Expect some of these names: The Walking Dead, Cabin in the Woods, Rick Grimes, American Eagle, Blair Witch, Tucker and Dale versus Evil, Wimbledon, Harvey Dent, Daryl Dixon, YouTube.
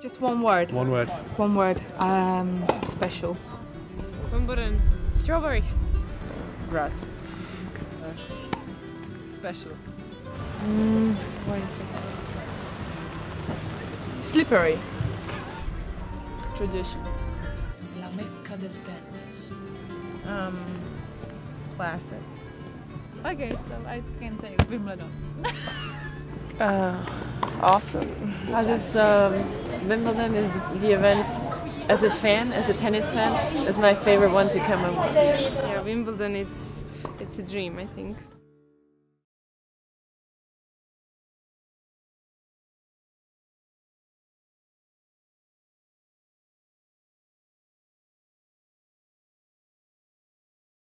Just one word. One word. One word. Special. Wimbledon. Strawberries. Grass. Special. What is it? Slippery. Tradition. La Mecca del Tennis. Classic. Okay, so I can say Wimbledon. Awesome. Wimbledon is the event, as a fan, as a tennis fan, is my favorite one to come and watch. Yeah, Wimbledon, it's a dream, I think.